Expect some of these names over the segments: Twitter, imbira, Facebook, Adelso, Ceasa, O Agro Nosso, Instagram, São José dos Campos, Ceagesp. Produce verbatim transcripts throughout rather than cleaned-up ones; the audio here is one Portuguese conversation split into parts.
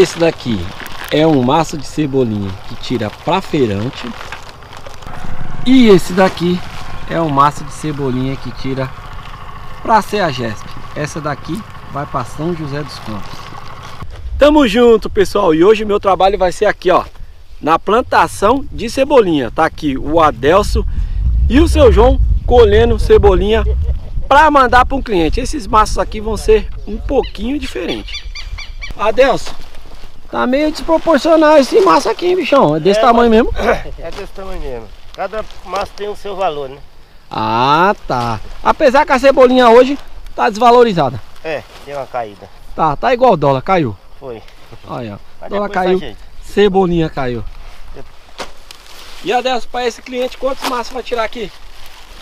Esse daqui é um maço de cebolinha que tira praferante. E esse daqui é um maço de cebolinha que tira para Ceagesp. Essa daqui vai para São José dos Campos. Tamo junto, pessoal. E hoje meu trabalho vai ser aqui, ó, na plantação de cebolinha. Tá aqui o Adelso e o seu João colhendo cebolinha para mandar para um cliente. Esses maços aqui vão ser um pouquinho diferentes. Adelso, tá meio desproporcional esse maço aqui, bichão. É desse é, tamanho mesmo? É desse tamanho mesmo. Cada maço tem o seu valor, né? Ah, tá. Apesar que a cebolinha hoje tá desvalorizada. É, deu uma caída. Tá, tá igual o dólar, caiu. Foi. Olha, ó. Dólar caiu, cebolinha caiu. E Adelso, para esse cliente, quantos maços vai tirar aqui?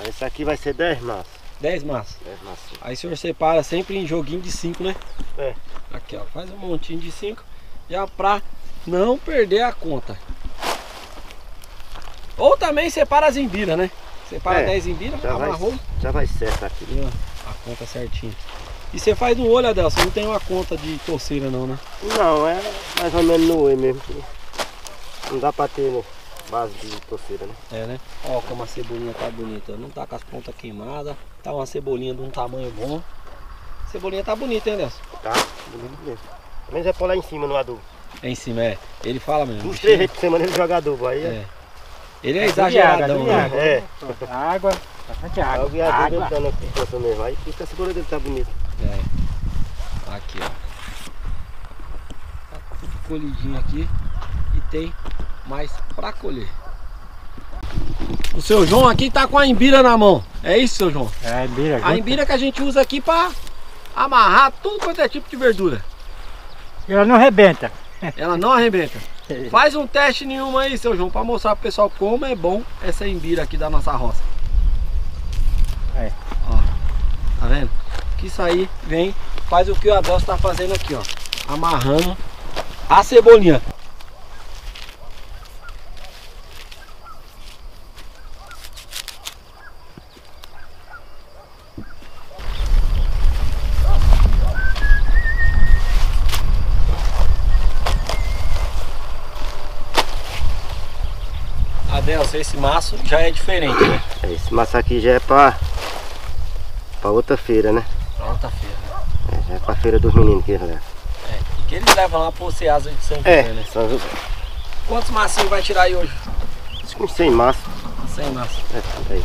Esse aqui vai ser dez maços. dez maços? dez maços. Aí o senhor separa sempre em joguinho de cinco, né? É. Aqui, ó, faz um montinho de cinco, já pra não perder a conta. Ou também separa as embiras, né? Separa é, dez embiras, amarrou. Já vai certo aqui. E, ó, a conta certinha. E você faz no olho, Adelso, não tem uma conta de torceira não, né? Não, é mais ou menos no olho mesmo. Não dá pra ter base de torceira, né? É, né? Ó como a cebolinha tá bonita. Não tá com as pontas queimadas. Tá uma cebolinha de um tamanho bom. A cebolinha tá bonita, hein, Adelso? Tá, bonito mesmo. Pelo menos é pôr lá em cima no adubo. É em cima, é. Ele fala mesmo. Uns três vezes por semana ele joga adubo aí. É. É. Ele é, é exageradão, né? Água, é. Água, bastante água. O viaduto tá na situação mesmo, aí fica segura dele, tá bonito. É. Aqui, ó. Tá tudo colhidinho aqui e tem mais pra colher. O seu João aqui tá com a imbira na mão. É isso, seu João? É, a imbira. A imbira que a gente usa aqui pra amarrar tudo quanto é tipo de verdura. Ela não arrebenta. Ela não arrebenta. Faz um teste nenhuma aí, seu João, para mostrar pro pessoal como é bom essa imbira aqui da nossa roça. É. Ó, tá vendo? Que isso aí vem, faz o que o Adelso tá fazendo aqui, ó. Amarrando a cebolinha. Esse maço já é diferente, né? Esse maço aqui já é para para outra feira, né? Pra outra feira. Né? É, já é para feira dos meninos que eles levam. É, que eles levam lá pro Ceasa de São José, é, né? São José. Quantos maços vai tirar aí hoje? Uns cem maços. cem maços. É, tudo aí.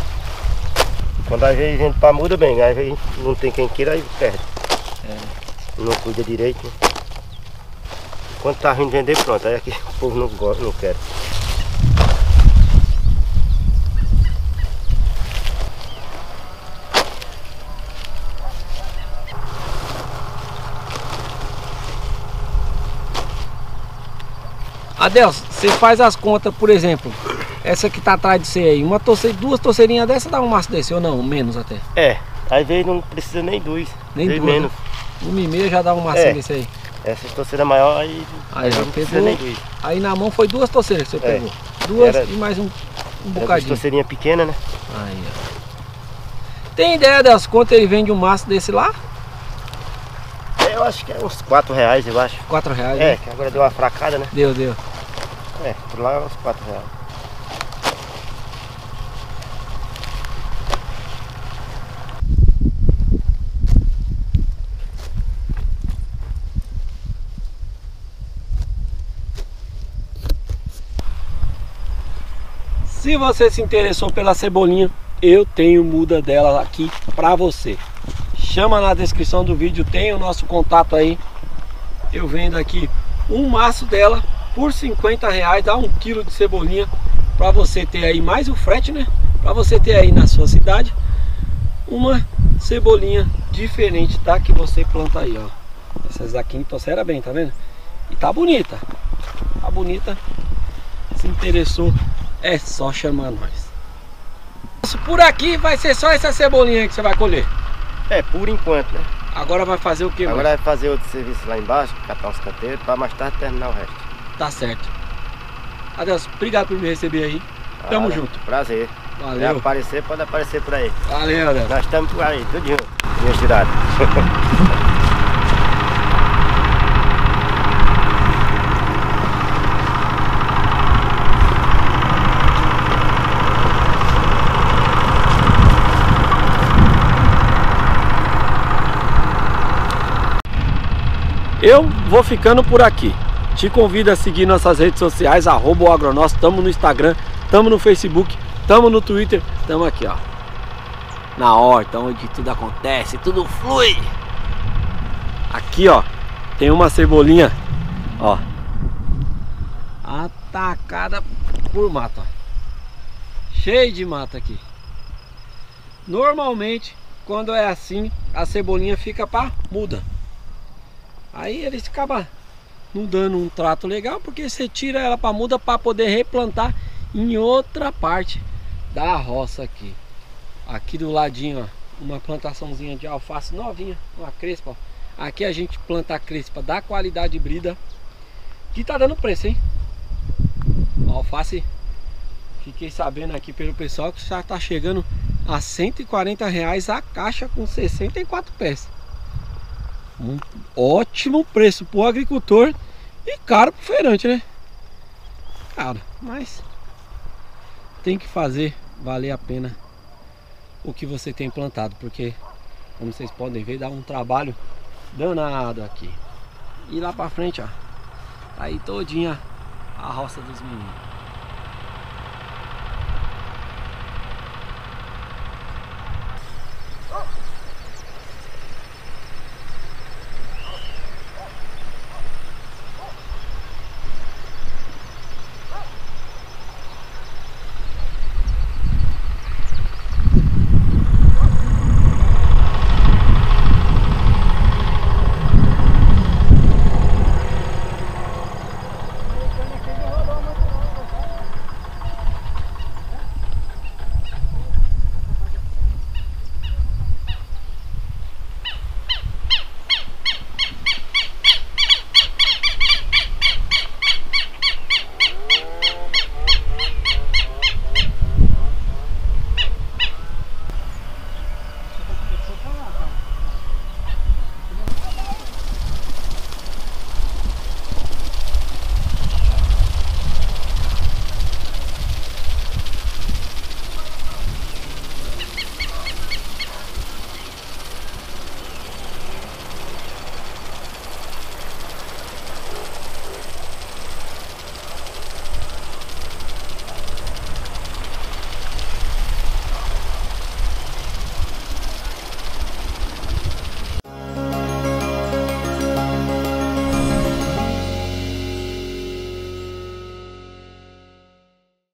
Quando às vezes a gente para muda bem, às vezes não tem quem queira, aí perde. É. Não cuida direito. Quando tá ruim de vender, pronto, aí aqui o povo não gosta, não quer. Adelso, você faz as contas, por exemplo, essa que tá atrás de você aí, uma torce, duas torceirinhas dessa dá um maço desse ou não? Menos até? É, às vezes não precisa nem dois, nem dois, menos. Né? Uma e meia já dá um maço é, desse aí. Essa torceira maior aí, aí já não precisa nem dois. Aí na mão foi duas torceiras que você é, pegou, duas era, e mais um, um bocadinho. Torceirinha pequena, né? Aí, ó. Tem ideia das contas ele vende um maço desse lá? Eu acho que é uns quatro reais, eu acho. quatro reais? É, né? Que agora deu uma fracada, né? Deu, deu. É, por lá é uns quatro reais. Se você se interessou pela cebolinha, eu tenho muda dela aqui pra você. Chama na descrição do vídeo, tem o nosso contato aí. Eu vendo aqui um maço dela por cinquenta reais, dá um quilo de cebolinha para você ter aí mais o frete, né? Para você ter aí na sua cidade uma cebolinha diferente da que você planta aí, ó. Essas daqui entorceram bem, tá vendo? E tá bonita, tá bonita. Se interessou, é só chamar nós. Por aqui vai ser só essa cebolinha que você vai colher. É, por enquanto, né? Agora vai fazer o que? Agora mais? Vai fazer outro serviço lá embaixo, catar os canteiros, para mais tarde terminar o resto. Tá certo. Adelso, obrigado por me receber aí. Ah, Tamo né? junto. Prazer. Valeu. Se aparecer, pode aparecer por aí. Valeu, Adelso. Nós estamos por aí, tudo junto. Minha cidade. Eu vou ficando por aqui. Te convido a seguir nossas redes sociais, arroba o Agro Nosso. Tamo no Instagram, tamo no Facebook, tamo no Twitter, tamo aqui, ó, na horta, onde tudo acontece, tudo flui. Aqui, ó, tem uma cebolinha, ó, atacada por mato, ó, cheio de mato aqui. Normalmente, quando é assim, a cebolinha fica pra muda. Aí eles acabam não dando um trato legal, porque você tira ela pra muda para poder replantar em outra parte da roça aqui. Aqui do ladinho, ó, uma plantaçãozinha de alface novinha, uma crespa, ó. Aqui a gente planta a crespa da qualidade híbrida, que tá dando preço, hein? Uma alface, fiquei sabendo aqui pelo pessoal que já tá chegando a cento e quarenta reais a caixa com sessenta e quatro pés. Um ótimo preço pro agricultor e caro pro feirante, né? Cara, mas tem que fazer valer a pena o que você tem plantado, porque, como vocês podem ver, dá um trabalho danado aqui. E lá pra frente, ó, tá aí todinha a roça dos meninos.